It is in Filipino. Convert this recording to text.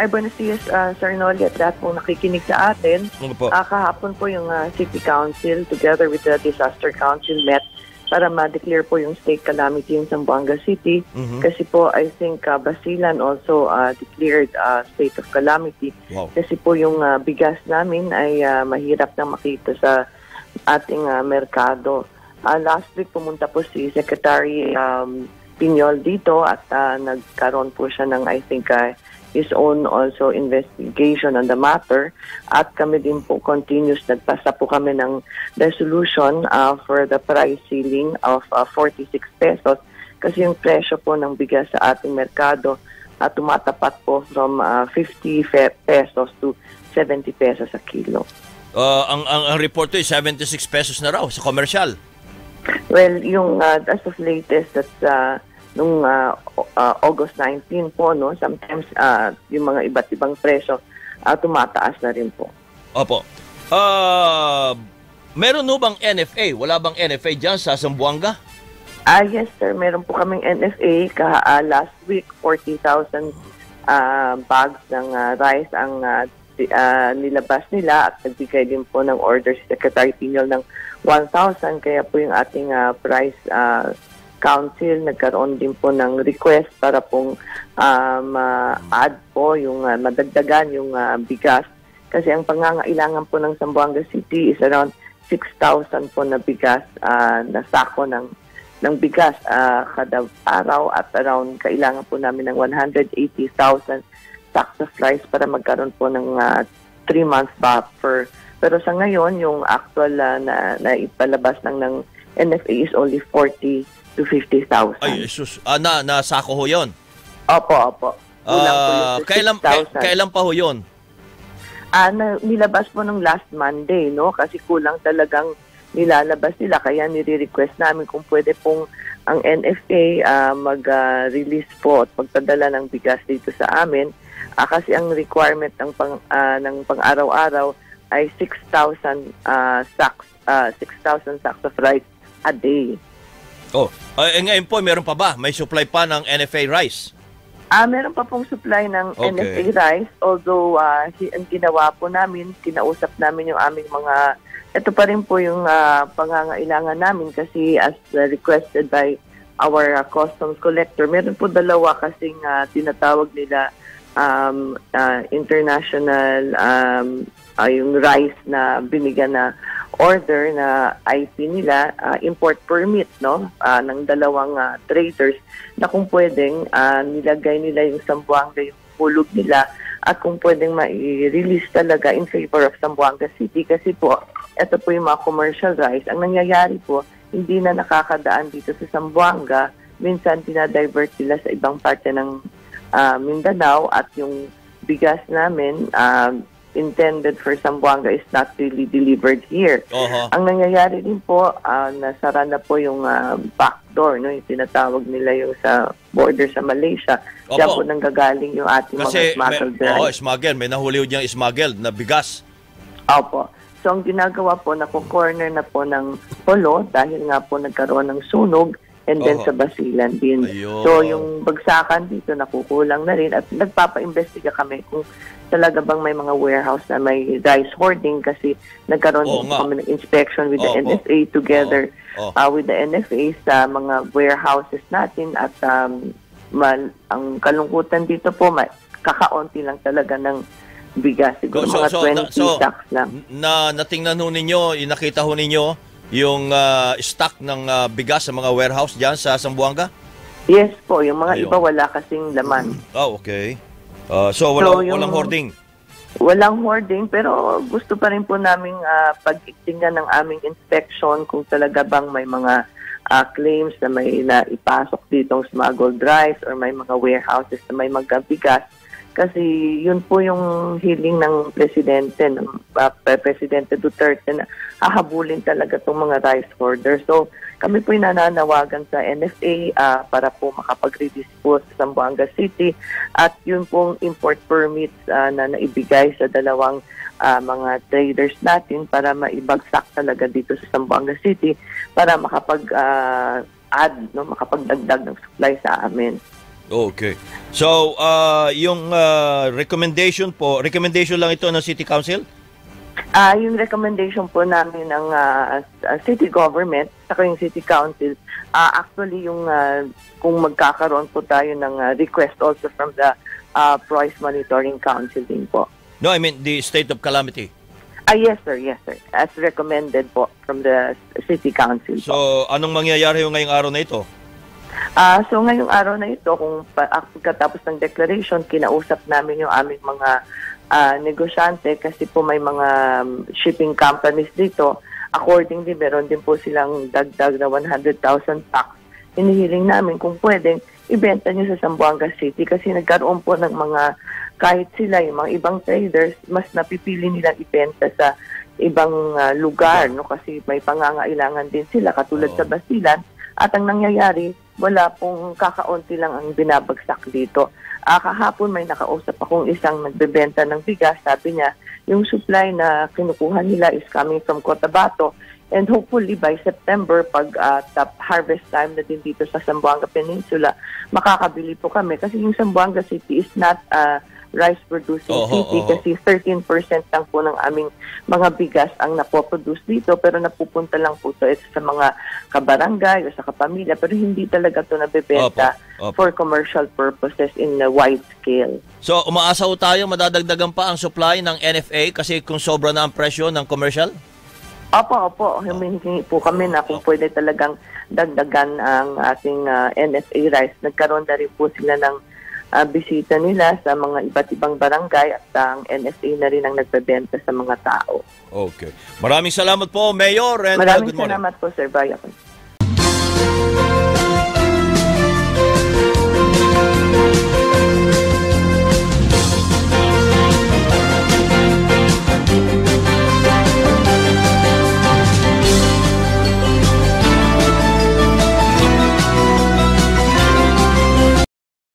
Ay, buenos dias, Sir Noli, at lahat pong nakikinig sa atin. Kahapon po yung City Council together with the Disaster Council met para ma-declare po yung state calamity in Zamboanga City. Kasi po, I think Basilan also declared state of calamity. Kasi po yung bigas namin ay mahirap na makita sa ating merkado. Last week pumunta po si Secretary Piñol dito at nagkaroon po siya ng, I think, his own also investigation on the matter, at kami din po continuous nagpasa po kami ng resolution for the price ceiling of 46 pesos, kasi yung presyo po ng bigas sa ating merkado at tumatapat po from 50 pesos to 70 pesos a kilo. Ang report to is 76 pesos na raw sa commercial. Well, yung as of latest, that's nung August 19 po, no, sometimes yung mga iba't ibang presyo tumataas na rin po. Opo. Meron no bang NFA? Wala bang NFA dyan sa Zamboanga? Yes, sir. Meron po kaming NFA. Last week, 40,000 bags ng rice ang nilabas nila, at nagbigay din po ng order si Secretary Piñol ng 1,000. Kaya po yung ating price Council nagkaroon din po ng request para pong ma-add po yung madagdagan yung bigas, kasi ang pangangailangan po ng Zamboanga City is around 6,000 po na bigas na sako ng bigas kada araw, at around kailangan po namin ng 180,000 sacks of rice para magkaroon po ng 3 months buffer. Pero sa ngayon yung actual na ipalabas ng NFA is only 40,000 to 50,000. Ay, Jesus. Nasako ho yun? Opo, opo. Kailan pa ho yun? Nilabas po nung last Monday, no? Kasi kulang talagang nilalabas nila. Kaya nire-request namin kung pwede pong ang NFA mag-release po at magpadala ng bigas dito sa amin. Kasi ang requirement ng pang-araw-araw ay 6,000 sacks of rice a day. Ngayon po, meron pa ba? May supply pa ng NFA rice? Meron pa pong supply ng NFA rice, although ang ginawa po namin, kinausap namin yung aming mga, ito pa rin po yung pangangailangan namin, kasi as requested by our customs collector, meron po dalawa kasing tinatawag nila international yung rice na binigyan na order na IP nila, import permit, no, ng dalawang traders, na kung pwedeng nilagay nila yung Zamboanga, yung hulog nila, at kung pwedeng ma-release talaga in favor of Zamboanga City, kasi po, ito po yung mga commercial rice. Ang nangyayari po, hindi na nakakadaan dito sa Zamboanga. Minsan, dinadivert sila sa ibang parte ng Mindanao, at yung bigas namin, intended for Zamboanga is not really delivered here. Ang nangyayari din po, nasara na po yung backdoor, no, yung tinatawag nila yung sa border sa Malaysia. Diyan po nanggagaling yung ating mga smuggled rice. Smuggled. May nahuli niyang smuggled na bigas. Opo. So, ang ginagawa po, nakukorner na po ng polo dahil nga po nagkaroon ng sunog, and then sa Basilan din. So, yung bagsakan dito, nakukulang na rin, at nagpapa-investiga kami kung talaga bang may mga warehouse na may rice hoarding, kasi nagkaroon kami ng inspection with the NFA together with the NFA sa mga warehouses natin, at ang kalungkutan dito po, kakaunti lang talaga ng bigas. Siguro mga 20 stocks lang. Natingnan ho ninyo, nakita ho ninyo yung stock ng bigas sa mga warehouse dyan sa Zamboanga? Yes po, yung mga iba wala kasing laman. Okay. So, walang hoarding? Walang hoarding, pero gusto pa rin po namin pag-itingan ng aming inspection kung talaga bang may mga claims na may naipasok ditong smuggled rice or may mga warehouses na may magbigas. Kasi yun po yung hiling ng Presidente Duterte na hahabulin talaga itong mga rice hoarders. So, kami po yung nananawagan sa NFA para po makapag-release po sa Zamboanga City, at yun pong import permits na naibigay sa dalawang mga traders natin para maibagsak talaga dito sa Zamboanga City para makapag-add, no, makapagdagdag ng supply sa amin. Okay. So, yung recommendation po, recommendation lang ito ng City Council? Yung recommendation po namin ng City Government, saka yung City Council, actually yung kung magkakaroon po tayo ng request also from the Price Monitoring Council din po. No, I mean the state of calamity. Yes, sir. Yes, sir. As recommended po from the City Council. So, anong mangyayari ngayong araw na ito? So, ngayong araw na ito, kung pagkatapos ng declaration, kinausap namin yung aming mga negosyante kasi po may mga shipping companies dito. Accordingly, meron din po silang dagdag na 100,000 packs. Hinihiling namin kung pwedeng ibenta nyo sa Zamboanga City kasi nagkaroon po ng mga kahit sila, yung mga ibang traders, mas napipili nilang ibenta sa ibang lugar, no? Kasi may pangangailangan din sila, katulad sa Basilan. At ang nangyayari, wala pong kakaunti lang ang binabagsak dito. Kahapon may nakausap akong isang nagbebenta ng bigas. Sabi niya, yung supply na kinukuha nila is coming from Cotabato. And hopefully by September, pag top harvest time natin dito sa Zamboanga Peninsula, makakabili po kami. Kasi yung Zamboanga City is not rice-producing city kasi 13% lang po ng aming mga bigas ang napoproduce dito, pero napupunta lang po ito sa mga kabarangay o sa kapamilya, pero hindi talaga ito nabibenta for commercial purposes in a wide scale. So umaasa po tayo madadagdagan pa ang supply ng NFA kasi kung sobra na ang presyo ng commercial? Opo, opo. Humihingi po kami na kung pwede talagang dagdagan ang ating NFA rice. Nagkaroon na rin po sila ng bisita nila sa mga iba't ibang barangay at ang NFA na rin ang nagbebenta sa mga tao. Okay. Maraming salamat po, Mayor. Maraming salamat po, Sir Bayan.